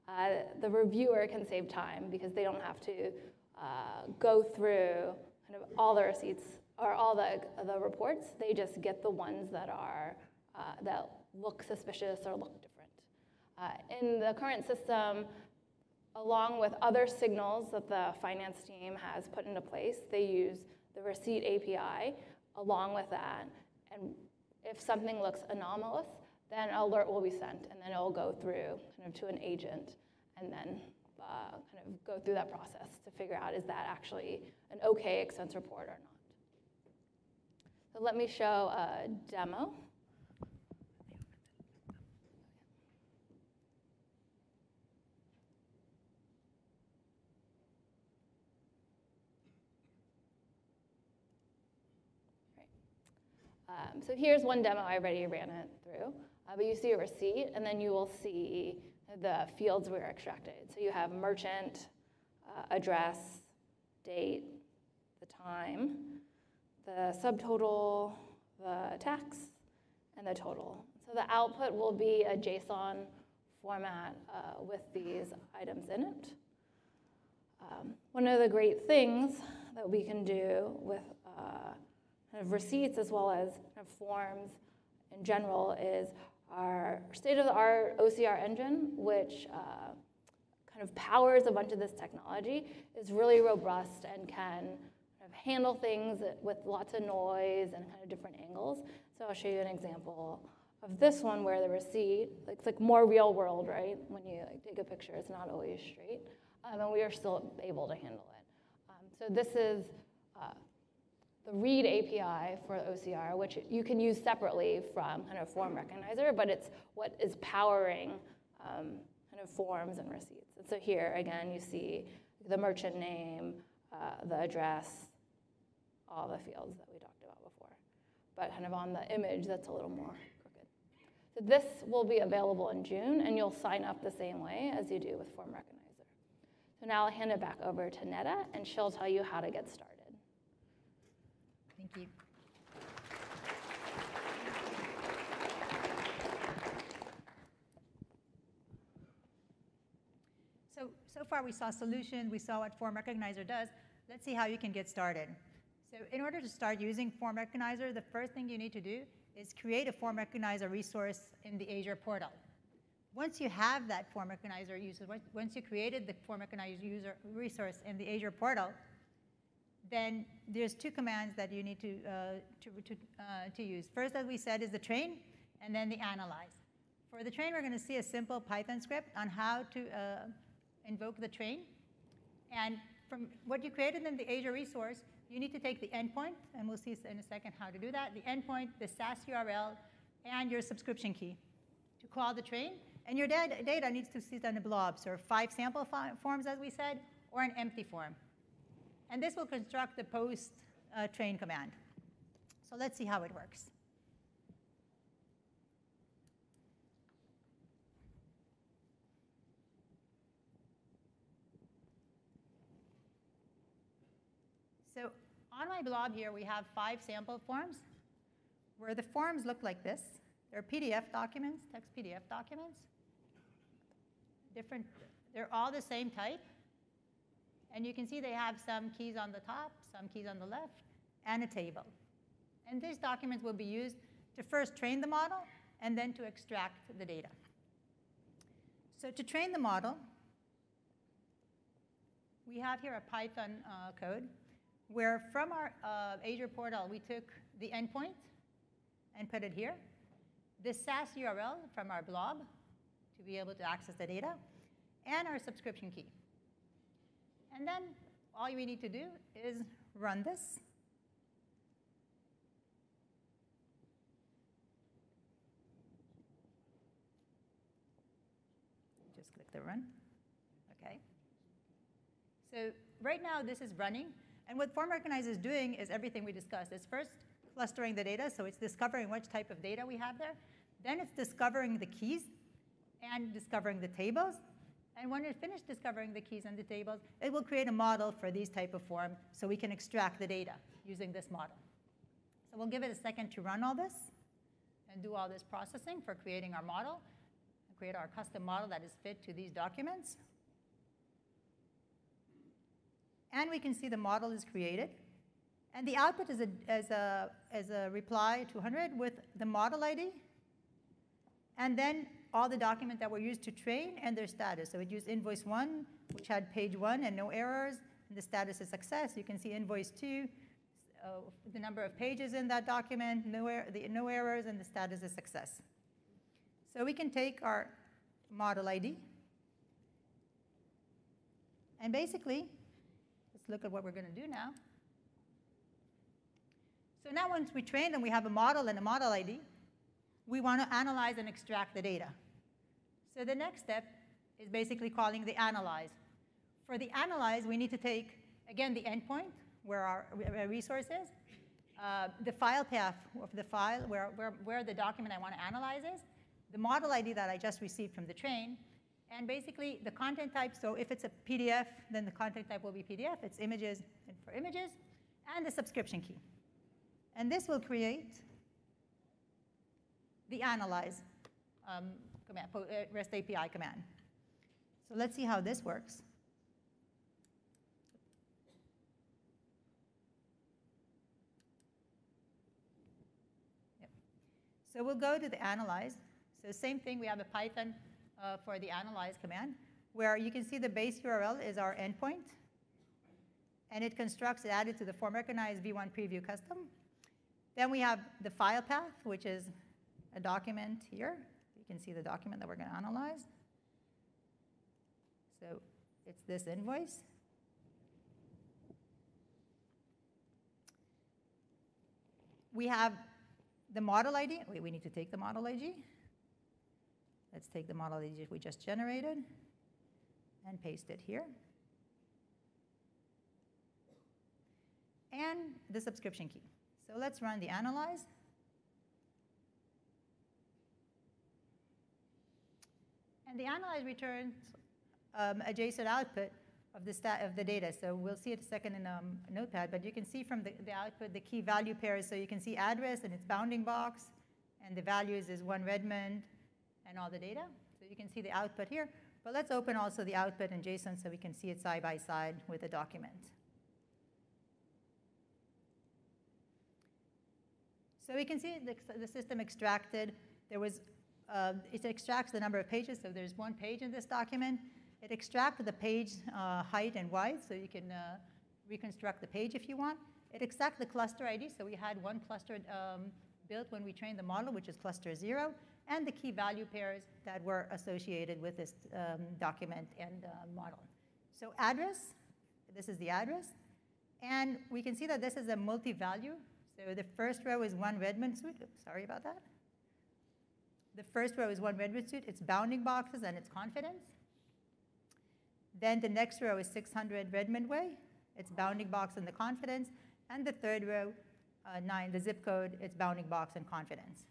uh, the reviewer can save time because they don't have to uh, go through kind of all the receipts or all the, the reports. They just get the ones that are uh, that look suspicious or look different. Uh, in the current system, along with other signals that the finance team has put into place, they use the receipt A P I along with that. And if something looks anomalous, then an alert will be sent, and then it will go through kind of to an agent, and then Uh, kind of go through that process to figure out, is that actually an okay expense report or not. So let me show a demo. Right. Um, so here's one demo. I already ran it through. Uh, but you see a receipt, and then you will see the fields were extracted. So you have merchant, uh, address, date, the time, the subtotal, the tax, and the total. So the output will be a JSON format uh, with these items in it. Um, one of the great things that we can do with uh, kind of receipts as well as kind of forms in general is our state-of-the-art O C R engine, which uh, kind of powers a bunch of this technology, is really robust and can kind of handle things with lots of noise and kind of different angles. So I'll show you an example of this one where the receipt, it's like more real world, right? When you like, take a picture, it's not always straight. Um, and we are still able to handle it. Um, so this is uh, the read A P I for O C R, which you can use separately from kind of Form Recognizer, but it's what is powering um, kind of forms and receipts. And so here, again, you see the merchant name, uh, the address, all the fields that we talked about before, but kind of on the image that's a little more crooked. So this will be available in June, and you'll sign up the same way as you do with Form Recognizer. So now I'll hand it back over to Netta, and she'll tell you how to get started. Thank you. So, so far we saw solutions, we saw what Form Recognizer does. Let's see how you can get started. So in order to start using Form Recognizer, the first thing you need to do is create a Form Recognizer resource in the Azure portal. once you have that Form Recognizer user, once you created the Form Recognizer user resource in the Azure portal, then there's two commands that you need to, uh, to, to, uh, to use. First, as we said, is the train, and then the analyze. For the train, we're going to see a simple Python script on how to uh, invoke the train. And from what you created in the Azure resource, you need to take the endpoint, and we'll see in a second how to do that, the endpoint, the S A S U R L, and your subscription key to call the train. And your data needs to sit on the blobs, or five sample forms, as we said, or an empty form. And this will construct the post uh, train command. So let's see how it works. So on my blob here, we have five sample forms where the forms look like this. They're P D F documents, text P D F documents. Different, they're all the same type. And you can see they have some keys on the top, some keys on the left, and a table. And these documents will be used to first train the model and then to extract the data. So to train the model, we have here a Python uh, code where from our uh, Azure portal, we took the endpoint and put it here, the S A S U R L from our blob to be able to access the data, and our subscription key. And then all we need to do is run this. Just click the run. OK. So right now, this is running. And what Form Recognizer is doing is everything we discussed. It's first clustering the data, so it's discovering which type of data we have there. Then it's discovering the keys and discovering the tables. And when you're finished discovering the keys and the tables, it will create a model for these type of form so we can extract the data using this model. So we'll give it a second to run all this and do all this processing for creating our model, create our custom model that is fit to these documents. And we can see the model is created. And the output is a, is a, is a reply to one hundred with the model I D. And then all the documents that were used to train and their status. So it used invoice one, which had page one and no errors, and the status is success. You can see invoice two, uh, the number of pages in that document, no, er the, no errors, and the status is success. So we can take our model I D. And basically, let's look at what we're going to do now. So now once we trained and we have a model and a model I D, we want to analyze and extract the data. So the next step is basically calling the analyze. For the analyze, we need to take, again, the endpoint, where our resource is, uh, the file path of the file, where, where, where the document I want to analyze is, the model I D that I just received from the train, and basically the content type. So if it's a P D F, then the content type will be P D F. It's images for images, and the subscription key. And this will create the analyze um, command, REST A P I command. So let's see how this works. Yep. So we'll go to the analyze. So same thing, we have a Python uh, for the analyze command, where you can see the base U R L is our endpoint. And it constructs, it added to the form recognized v one preview custom. Then we have the file path, which is a document here. You can see the document that we're going to analyze. So it's this invoice. We have the model I D. Wait, we need to take the model I D. Let's take the model I D we just generated and paste it here. And the subscription key. So let's run the analyze. And the analyze returns um, a JSON output of the, stat of the data. So we'll see it a second in um, Notepad. But you can see from the, the output the key value pairs. So you can see address and its bounding box. And the values is one Redmond and all the data. So you can see the output here. But let's open also the output in JSON so we can see it side by side with the document. So we can see the, the system extracted. There was Uh, it extracts the number of pages, so there's one page in this document. It extracts the page uh, height and width, so you can uh, reconstruct the page if you want. It extracts the cluster I D, so we had one cluster um, built when we trained the model, which is cluster zero, and the key value pairs that were associated with this um, document and uh, model. So address, this is the address, and we can see that this is a multi-value. So the first row is one Redmond suit, sorry about that. The first row is one Redmond suit, it's bounding boxes and it's confidence. Then the next row is six hundred Redmond Way, it's bounding box and the confidence. And the third row, uh, nine, the zip code, it's bounding box and confidence.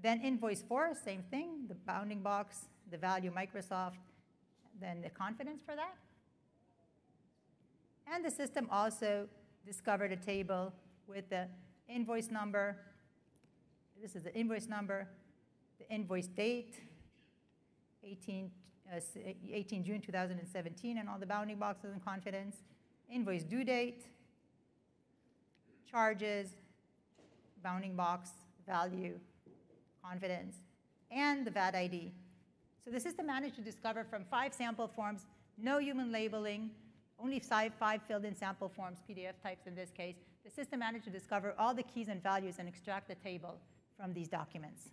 Then invoice four, same thing, the bounding box, the value Microsoft, then the confidence for that. And the system also discovered a table with the invoice number, this is the invoice number, the invoice date, eighteenth June two thousand seventeen, and all the bounding boxes and confidence, invoice due date, charges, bounding box, value, confidence, and the V A T I D. So the system managed to discover from five sample forms, no human labeling, only five, five filled-in sample forms, P D F types in this case. The system managed to discover all the keys and values and extract the table from these documents.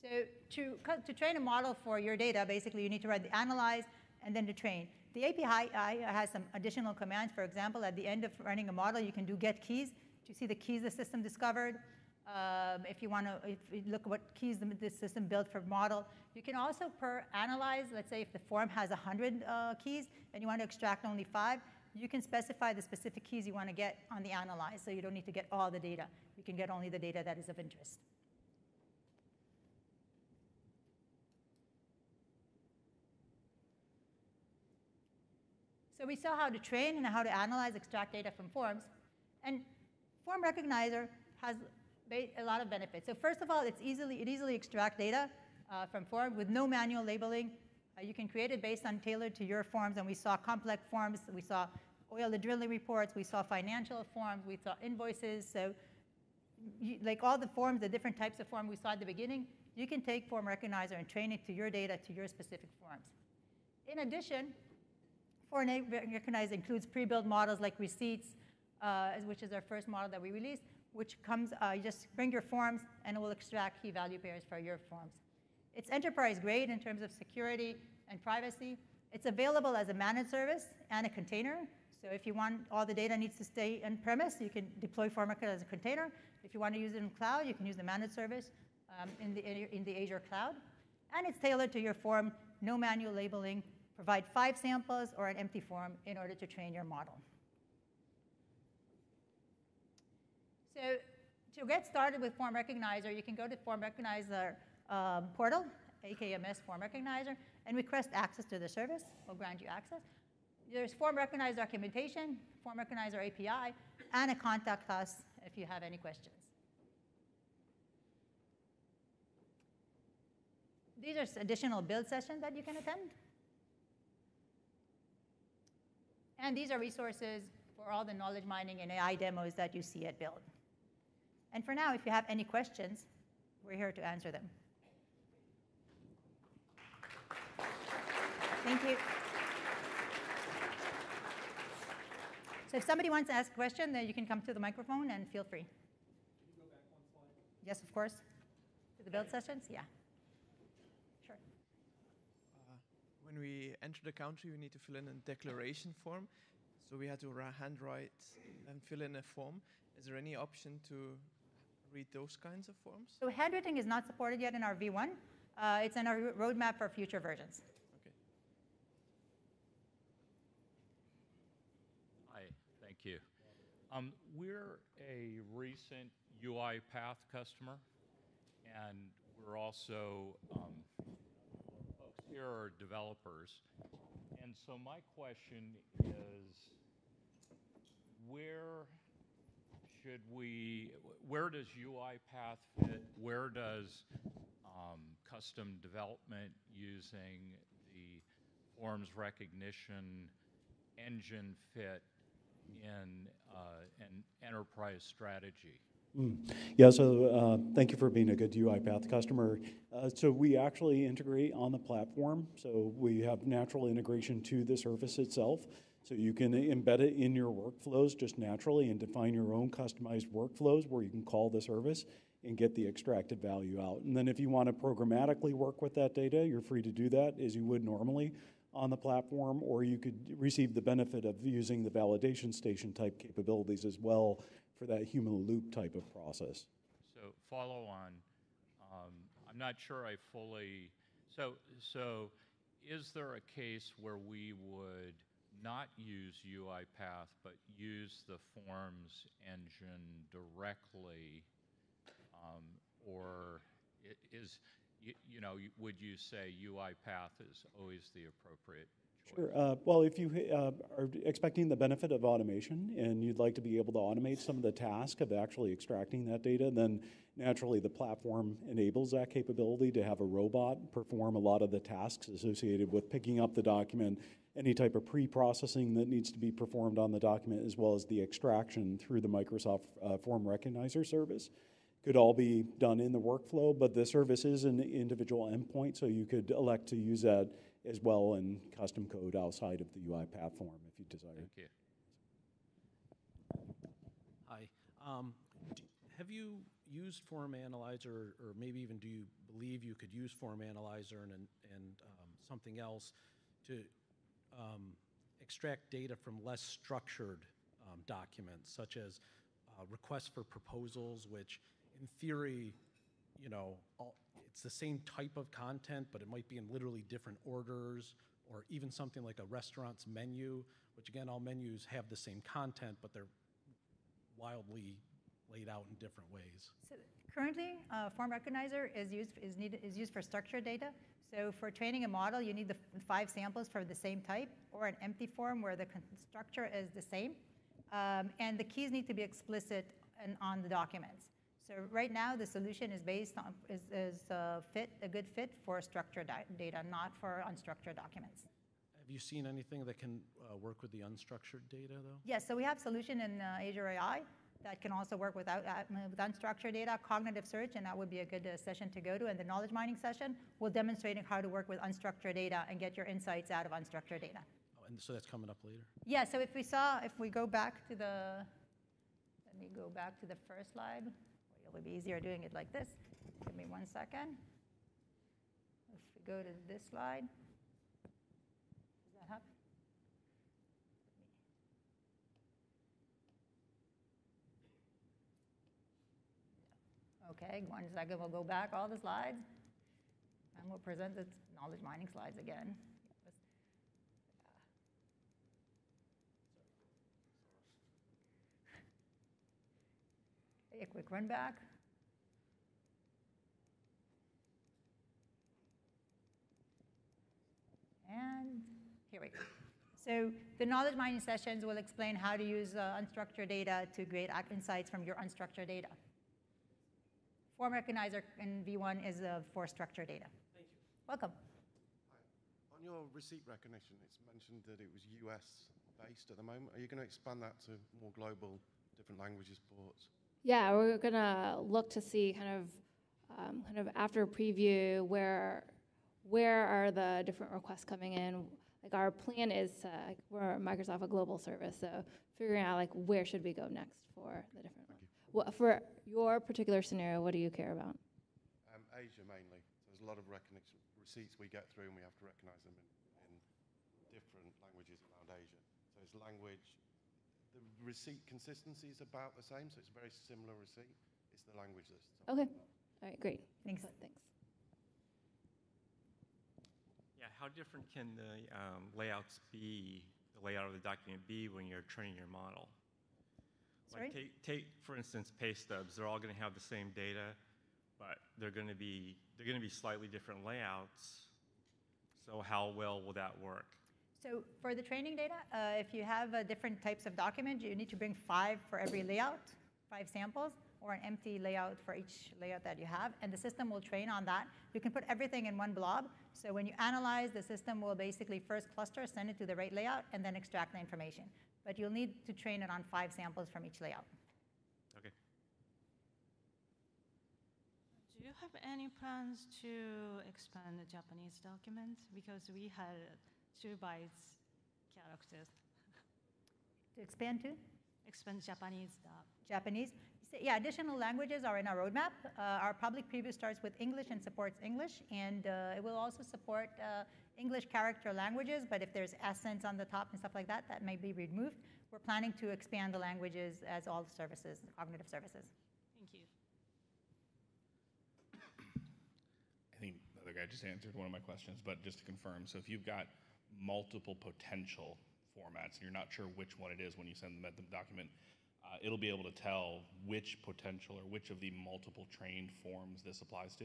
So to, to train a model for your data, basically you need to write the analyze and then to train. The A P I has some additional commands. For example, at the end of running a model, you can do get keys to see the keys the system discovered. Um, if you want to if you look at what keys the, the system built for model, you can also per analyze. Let's say if the form has one hundred uh, keys and you want to extract only five, you can specify the specific keys you want to get on the analyze, so you don't need to get all the data. You can get only the data that is of interest. So we saw how to train and how to analyze, extract data from forms. And Form Recognizer has a lot of benefits. So first of all, it's easily, it easily extracts data uh, from form with no manual labeling. Uh, you can create it based on tailored to your forms. And we saw complex forms. We saw oil and drilling reports. We saw financial forms. We saw invoices. So you, like all the forms, the different types of form we saw at the beginning, you can take Form Recognizer and train it to your data, to your specific forms. In addition, Form Recognizer includes pre-built models like receipts, uh, which is our first model that we released, which comes, uh, you just bring your forms and it will extract key value pairs for your forms. It's enterprise grade in terms of security and privacy. It's available as a managed service and a container. So if you want all the data needs to stay on premise, you can deploy Form Recognizer as a container. If you want to use it in cloud, you can use the managed service um, in, the, in the Azure cloud. And it's tailored to your form, no manual labeling. Provide five samples or an empty form in order to train your model. So to get started with Form Recognizer, you can go to Form Recognizer um, portal, A K M S Form Recognizer, and request access to the service. We'll grant you access. There's Form Recognizer documentation, Form Recognizer A P I, and a contact us if you have any questions. These are additional build sessions that you can attend. And these are resources for all the knowledge mining and A I demos that you see at Build. And for now, if you have any questions, we're here to answer them. Thank you. So if somebody wants to ask a question, then you can come to the microphone and feel free. Can you go back one slide? Yes, of course. To the Build sessions? Yeah. When we enter the country, we need to fill in a declaration form. So we had to handwrite and fill in a form. Is there any option to read those kinds of forms? So handwriting is not supported yet in our V one. Uh, it's in our roadmap for future versions. Okay. Hi, thank you. Um, we're a recent UiPath customer, and we're also um, here are developers, and so my question is, where should we, where does UiPath fit? Where does um, custom development using the forms recognition engine fit in uh, an enterprise strategy? Mm. Yeah, so uh, thank you for being a good UiPath customer. Uh, so we actually integrate on the platform. So we have natural integration to the service itself. So you can embed it in your workflows just naturally and define your own customized workflows where you can call the service and get the extracted value out. And then if you want to programmatically work with that data, you're free to do that as you would normally on the platform, or you could receive the benefit of using the validation station type capabilities as well for that human loop type of process. So follow on, um, I'm not sure I fully, so, so is there a case where we would not use UiPath, but use the forms engine directly, um, or it is, you, you know, would you say UiPath is always the appropriate choice? Sure. Uh, well, if you uh, are expecting the benefit of automation and you'd like to be able to automate some of the task of actually extracting that data, then naturally the platform enables that capability to have a robot perform a lot of the tasks associated with picking up the document, any type of pre-processing that needs to be performed on the document, as well as the extraction through the Microsoft uh, Form Recognizer service. Could all be done in the workflow, but the service is an individual endpoint, so you could elect to use that as well in custom code outside of the UiPath form if you desire. Thank you. Hi. Um, do, have you used Form Analyzer, or maybe even do you believe you could use Form Analyzer and, and um, something else to Um, extract data from less structured um, documents, such as uh, requests for proposals, which in theory, you know, all, it's the same type of content, but it might be in literally different orders, or even something like a restaurant's menu, which again, all menus have the same content, but they're wildly laid out in different ways. So currently, uh, Form Recognizer is used, is, needed, is used for structured data. So for training a model, you need the five samples for the same type, or an empty form where the structure is the same. Um, and the keys need to be explicit and on the documents. So right now, the solution is based on, is, is a, fit, a good fit for structured data, not for unstructured documents. Have you seen anything that can uh, work with the unstructured data, though? Yes, so we have a solution in uh, Azure A I that can also work without, uh, with unstructured data, cognitive search, and that would be a good uh, session to go to. And the knowledge mining session will demonstrate how to work with unstructured data and get your insights out of unstructured data. Oh, and so that's coming up later? Yeah, so if we saw, if we go back to the, let me go back to the first slide. It would be easier doing it like this. Give me one second. If we go to this slide. Does that happen? Okay, one second, we'll go back all the slides, and we'll present the knowledge mining slides again. A quick run back. And here we go. So the knowledge mining sessions will explain how to use uh, unstructured data to create insights from your unstructured data. Form Recognizer in V one is uh, for structured data. Thank you. Welcome. Hi. On your receipt recognition, it's mentioned that it was U S based at the moment. Are you going to expand that to more global, different languages, ports? Yeah, we're going to look to see kind of, um, kind of after preview where, where are the different requests coming in. Like our plan is to, like, we're Microsoft a global service, so figuring out like where should we go next for the different. Well, for your particular scenario, what do you care about? Um, Asia mainly. So there's a lot of recognition receipts we get through, and we have to recognize them in, in different languages around Asia. So it's language. The receipt consistency is about the same, so it's a very similar receipt. It's the language that's okay. All right, great. Thanks. Thanks. Yeah, how different can the um, layouts be, the layout of the document be when you're training your model? Like take, take, for instance, pay stubs. They're all going to have the same data, but they're going to be they're going to be slightly different layouts. So how well will that work? So for the training data, uh, if you have uh, different types of documents, you need to bring five for every layout, five samples, or an empty layout for each layout that you have, and the system will train on that. You can put everything in one blob. So when you analyze, the system will basically first cluster, send it to the right layout, and then extract the information. But you'll need to train it on five samples from each layout. Okay. you have any plans to expand the Japanese documents? Because we had two bytes characters. To expand to? Expand Japanese. Doc. Japanese? Yeah, additional languages are in our roadmap. Uh, our public preview starts with English and supports English, and uh, it will also support uh, English character languages, but if there's accents on the top and stuff like that, that may be removed. We're planning to expand the languages as all services, cognitive services. Thank you. I think the other guy just answered one of my questions, but just to confirm, so if you've got multiple potential formats and you're not sure which one it is when you send them at the document, Uh, it'll be able to tell which potential or which of the multiple trained forms this applies to?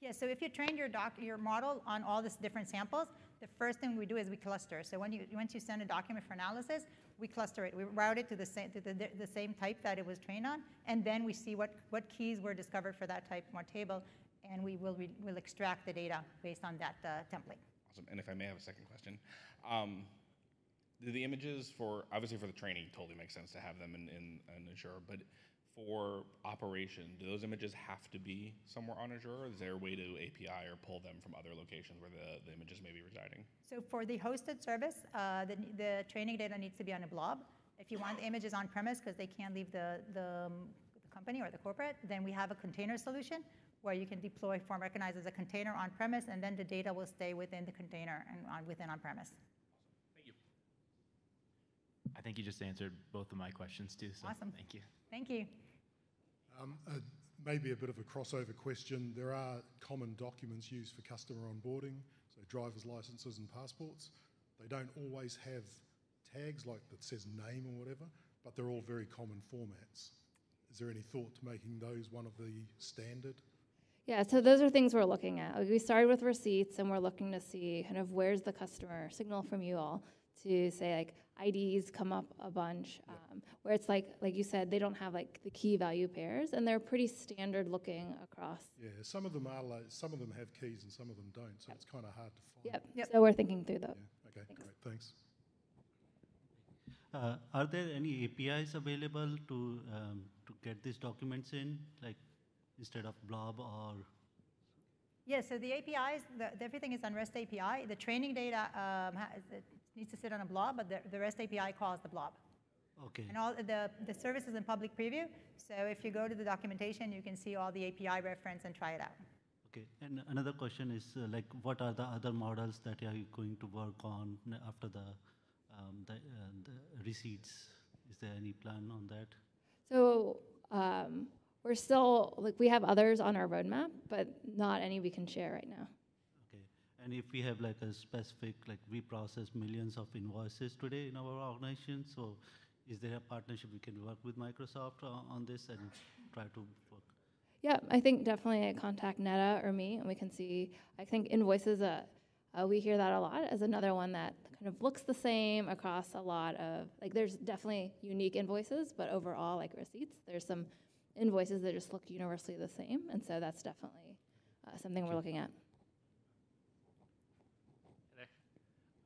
Yeah, so if you train your doc, your model on all these different samples, the first thing we do is we cluster. So when you, once you send a document for analysis, we cluster it. We route it to the same, to the, the same type that it was trained on, and then we see what, what keys were discovered for that type in our table, and we will re, we'll extract the data based on that uh, template. Awesome, and if I may have a second question. Um, The images for, obviously for the training, totally makes sense to have them in, in, in Azure, but for operation, do those images have to be somewhere on Azure, or is there a way to A P I or pull them from other locations where the, the images may be residing? So for the hosted service, uh, the, the training data needs to be on a blob. If you want the images on premise because they can't leave the, the, the company or the corporate, then we have a container solution where you can deploy Form Recognizer as a container on premise, and then the data will stay within the container and on, within on premise. I think you just answered both of my questions too, so awesome. Thank you. Thank you. Um, uh, maybe a bit of a crossover question. There are common documents used for customer onboarding, so driver's licenses and passports. They don't always have tags like that says name or whatever, but they're all very common formats. Is there any thought to making those one of the standard? Yeah, so those are things we're looking at. We started with receipts, and we're looking to see kind of where's the customer signal from you all to say, like, I Ds come up a bunch, um, where it's like, like you said, they don't have like the key value pairs, and they're pretty standard looking across. Yeah, some of them are, like, some of them have keys and some of them don't, so yep. It's kind of hard to find. Yep. yep, so we're thinking through those. Yeah. Okay, thanks. Great, thanks. Uh, are there any A P Is available to, um, to get these documents in, like instead of blob or? Yes, yeah, so the A P Is, the, everything is on REST A P I. The training data um, has, needs to sit on a blob, but the, the REST A P I calls the blob. Okay. And all the, the service is in public preview, so if you go to the documentation, you can see all the A P I reference and try it out. Okay, and another question is, uh, like, what are the other models that are you going to work on after the, um, the, uh, the receipts? Is there any plan on that? So um, we're still, like, we have others on our roadmap, but not any we can share right now. And if we have like a specific, like we process millions of invoices today in our organization, so is there a partnership we can work with Microsoft on this and try to work? Yeah, I think definitely contact Netta or me, and we can see, I think invoices, uh, uh, we hear that a lot as another one that kind of looks the same across a lot of, like there's definitely unique invoices, but overall like receipts, there's some invoices that just look universally the same, and so that's definitely uh, something we're looking at.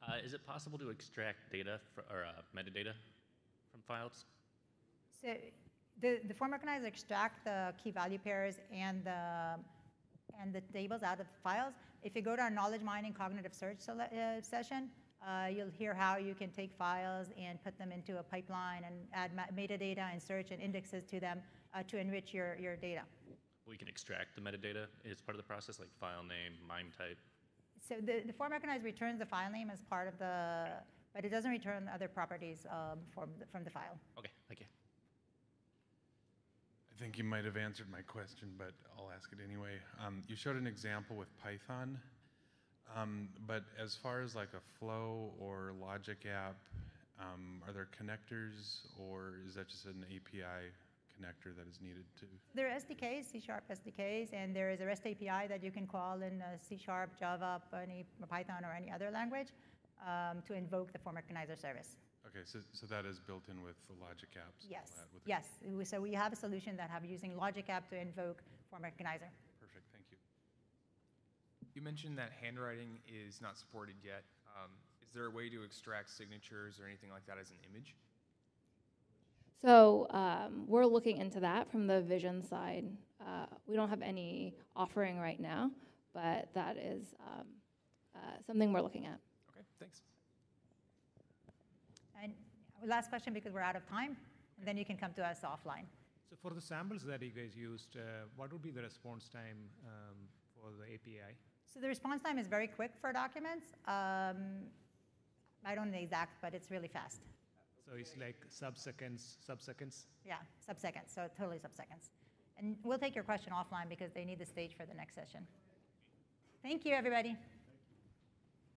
Uh, is it possible to extract data for, or uh, metadata from files? So the, the Form Recognizer extract the key value pairs and the, and the tables out of the files. If you go to our knowledge mining cognitive search uh, session, uh, you'll hear how you can take files and put them into a pipeline and add metadata and search and indexes to them uh, to enrich your, your data. We can extract the metadata as part of the process, like file name, MIME type. So the, the Form Recognizer returns the file name as part of the, but it doesn't return other properties um, from, the, from the file. Okay, thank you. I think you might have answered my question, but I'll ask it anyway. Um, you showed an example with Python, um, but as far as like a flow or logic app, um, are there connectors, or is that just an A P I connector that is needed to? There are S D Ks, C-Sharp S D Ks, and there is a REST A P I that you can call in uh, C-Sharp, Java, any, or Python, or any other language um, to invoke the Form Recognizer service. Okay, so, so that is built in with the Logic Apps? Yes, all that with yes. It. So we have a solution that have using Logic App to invoke Form Recognizer. Perfect, thank you. You mentioned that handwriting is not supported yet. Um, is there a way to extract signatures or anything like that as an image? So um, we're looking into that from the vision side. Uh, we don't have any offering right now, but that is um, uh, something we're looking at. Okay, thanks. And last question, because we're out of time, and then you can come to us offline. So for the samples that you guys used, uh, what would be the response time um, for the A P I? So the response time is very quick for documents. Um, I don't know the exact, but it's really fast. So it's like sub-seconds, sub-seconds? Yeah, sub-seconds, so totally sub-seconds. And we'll take your question offline because they need the stage for the next session. Thank you, everybody.